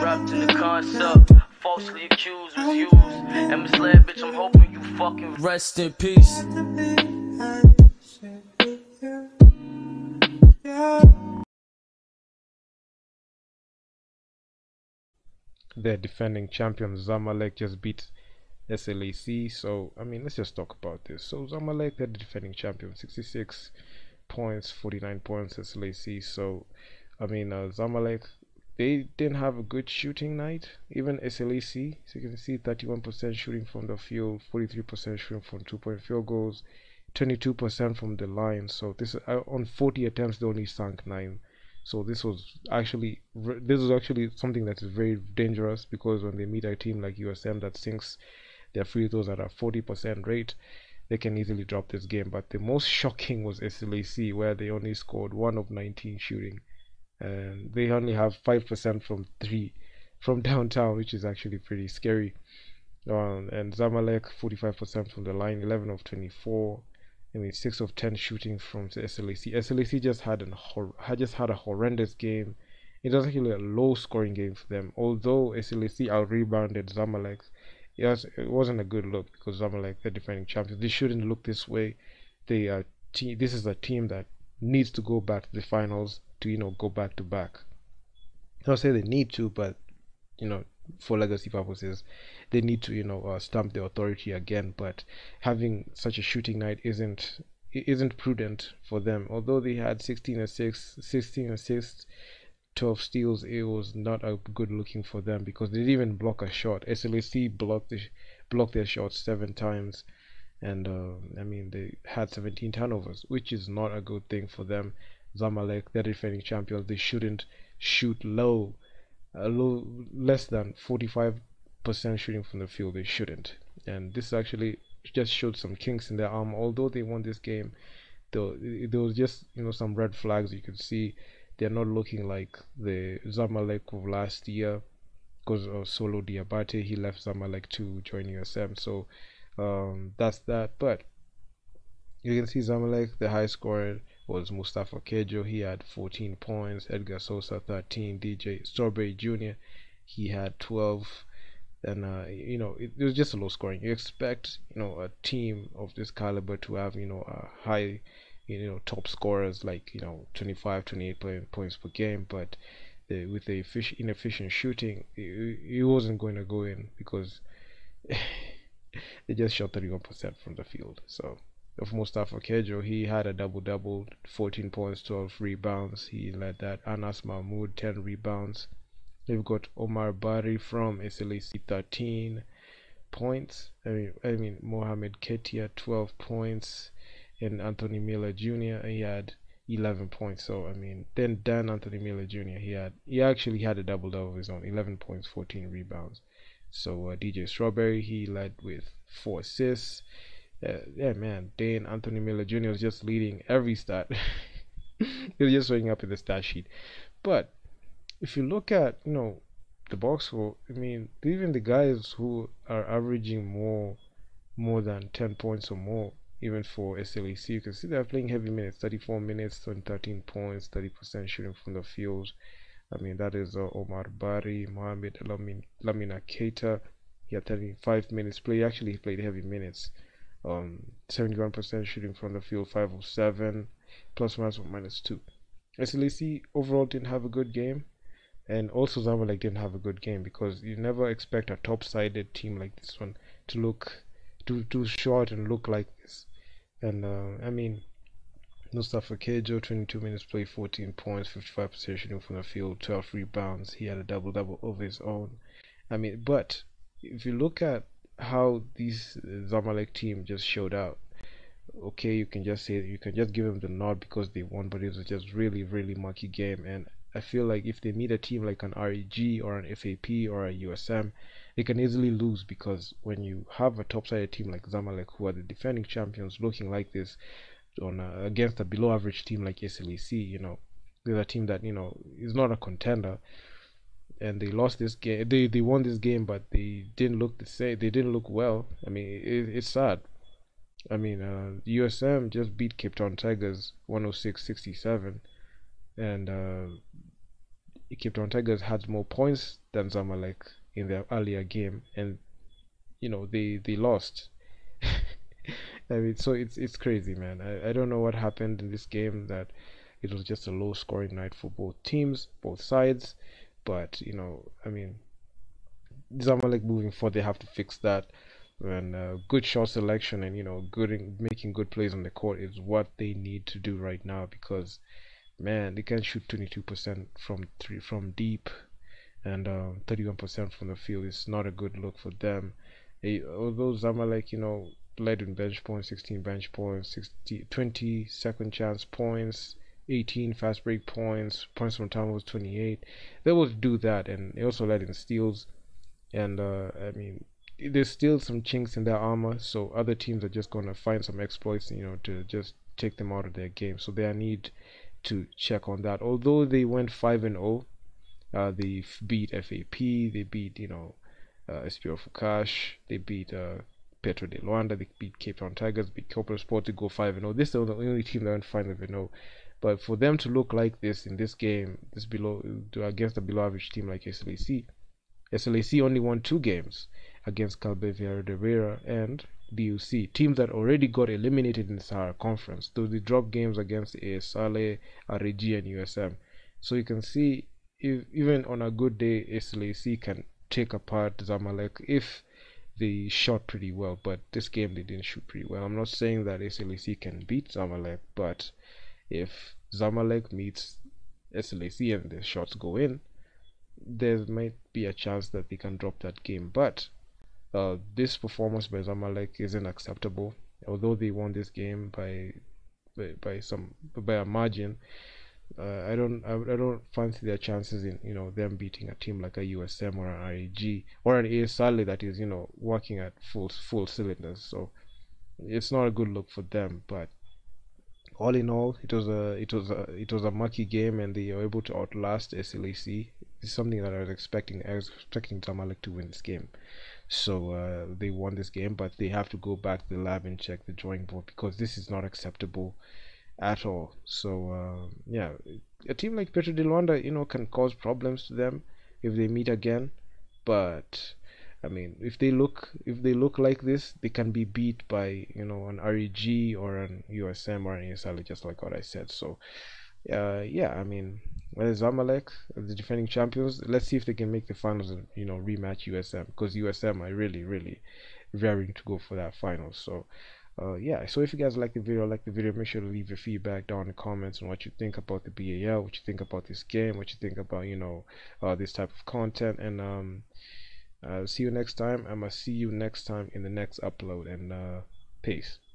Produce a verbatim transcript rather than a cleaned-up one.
disrupting the concept. Falsely accused was used and misled, bitch. I'm hoping you fucking rest in peace. Their defending champion Zamalek just beat S L A C. So I mean, let's just talk about this. So Zamalek, they're the defending champion, sixty-six points, forty-nine points S L A C. So I mean, uh, Zamalek, they didn't have a good shooting night. Even S L A C, so you can see thirty-one percent shooting from the field, forty-three percent shooting from two-point field goals, twenty-two percent from the line. So this uh, on forty attempts, they only sank nine. So this was actually this was actually something that is very dangerous, because when they meet a team like U S M that sinks their free throws at a forty percent rate, they can easily drop this game. But the most shocking was S L A C, where they only scored one of nineteen shooting. And they only have five percent from three from downtown, which is actually pretty scary. Um, and Zamalek, forty-five percent from the line, eleven of twenty-four. I mean, six of ten shooting from S L A C. S L A C just had an hor just had a horrendous game. It was actually a low-scoring game for them. Although S L A C out-rebounded Zamalek, it, was, it wasn't a good look, because Zamalek, they're defending champions. They shouldn't look this way. They are te This is a team that needs to go back to the finals, to, you know, go back to back. I don't say they need to, but, you know, for legacy purposes, they need to, you know, uh, stamp the authority again. But having such a shooting night isn't isn't prudent for them. Although they had sixteen assists, twelve steals, it was not a good looking for them, because they didn't even block a shot. S L A C blocked the, blocked their shots seven times. And uh, I mean, they had seventeen turnovers, which is not a good thing for them. Zamalek, they're defending champions. They shouldn't shoot low, uh, low less than forty-five percent shooting from the field. They shouldn't. And this actually just showed some kinks in their armor. Although they won this game, though, there was just, you know, some red flags you could see. They're not looking like the Zamalek of last year, because of Solo Diabate. He left Zamalek to join U S M. So um that's that. But you can see Zamalek, the high scorer was Mustafa Kejo. He had fourteen points. Edgar Sosa thirteen. D J Strawberry Junior he had twelve. And uh you know, it, it was just a low scoring. You expect, you know, a team of this caliber to have, you know, a high, you know, top scorers like, you know, twenty-five, twenty-eight points per game. But the, with the inefficient shooting, it, it wasn't going to go in, because they just shot thirty-one percent from the field. So, of Mustafa Kejo, he had a double-double, fourteen points, twelve rebounds. He led that. Anas Mahmoud, ten rebounds. They've got Omar Bari from S L A C, thirteen points. I mean, I mean Mohamed Ketia, twelve points. And Anthony Miller Junior, he had eleven points. So, I mean, then Dan Anthony Miller Junior, he had he actually had a double-double of his own, eleven points, fourteen rebounds. So uh, D J Strawberry, he led with four assists. Uh, yeah, man, Dane Anthony Miller Junior was just leading every stat. He was just showing up in the stat sheet. But if you look at, you know, the box score, I mean, even the guys who are averaging more more than ten points or more, even for S L A C, you can see they're playing heavy minutes, thirty-four minutes, thirteen points, thirty percent shooting from the field. I mean, that is uh, Omar Bari, Mohamed Lamina Keita. He had thirty-five minutes play. Actually, he played heavy minutes. Um, seventy-one percent shooting from the field, five of seven, plus minus one, minus two. S L A C overall didn't have a good game. And also Zamalek didn't have a good game, because you never expect a top-sided team like this one to look too, too short and look like this. And, uh, I mean... Mustafa Kejo, twenty-two minutes play, fourteen points, fifty-five percent shooting from the field, twelve rebounds. He had a double-double of his own. I mean, but if you look at how these Zamalek team just showed out, okay, you can just say, you can just give them the nod because they won, but it was just really, really mucky game. And I feel like if they meet a team like an R E G or an F A P or a U S M, they can easily lose, because when you have a top-sided team like Zamalek, who are the defending champions, looking like this, on a, against a below average team like S L A C, you know, there's a team that, you know, is not a contender, and they lost this game. They they won this game, but they didn't look the same. They didn't look well. I mean, it, it's sad. I mean, uh, U S M just beat Cape Town Tigers one hundred six sixty-seven, and uh, Cape Town Tigers had more points than Zamalek in their earlier game, and you know they they lost. I mean, so it's it's crazy, man. I, I don't know what happened in this game, that it was just a low scoring night for both teams, both sides. But you know, I mean, Zamalek moving forward, they have to fix that. And uh, good shot selection and you know good in, making good plays on the court is what they need to do right now, because man, they can shoot twenty-two percent from three from deep, and um, thirty-one percent from the field. It's not a good look for them. They, although Zamalek, you know, led in bench points, sixteen bench points, sixty, twenty second chance points, eighteen fast break points, points from turnovers twenty-eight. They will do that, and they also led in steals. And uh, I mean, there's still some chinks in their armor, so other teams are just going to find some exploits, you know, to just take them out of their game. So they need to check on that. Although they went five and oh, uh, they beat F A P, they beat, you know, uh, S P R Fukash, they beat uh, Petro de Luanda, they beat Cape Town Tigers, beat Corporate Sports, they go five and oh. This is the only team that went five and oh. But for them to look like this in this game, this below against a below-average team like S L A C, S L A C only won two games against Calbevia De Vera and B U C, teams that already got eliminated in the Sahara Conference, though they dropped games against A S A L, R E G, and U S M. So you can see, if even on a good day, S L A C can take apart Zamalek if they shot pretty well. But this game they didn't shoot pretty well. I'm not saying that S L A C can beat Zamalek, but if Zamalek meets S L A C and the shots go in, there might be a chance that they can drop that game. But Uh, this performance by Zamalek isn't acceptable. Although they won this game by by, by some by a margin, uh, I don't I, I don't fancy their chances in you know them beating a team like a U S M or an R E G or an A S A L that is you know working at full full cylinders. So it's not a good look for them. But all in all, it was a it was a it was a mucky game, and they were able to outlast S L A C. It's something that I was expecting. I was expecting Zamalek to win this game. So uh, they won this game, but they have to go back to the lab and check the drawing board, because this is not acceptable at all. So uh, yeah, a team like Petro de Luanda, you know, can cause problems to them if they meet again. But I mean, if they look if they look like this, they can be beat by you know an R E G or an U S M or an A S L, just like what I said. So uh, yeah, I mean, well, Zamalek, the defending champions, let's see if they can make the finals and you know rematch U S M, because U S M are really really raring to go for that final. So uh, yeah, so if you guys like the video, like the video, make sure to leave your feedback down in the comments on what you think about the B A L, what you think about this game, what you think about you know uh, this type of content, and um, uh, see you next time. I'm gonna see you next time in the next upload, and uh, peace.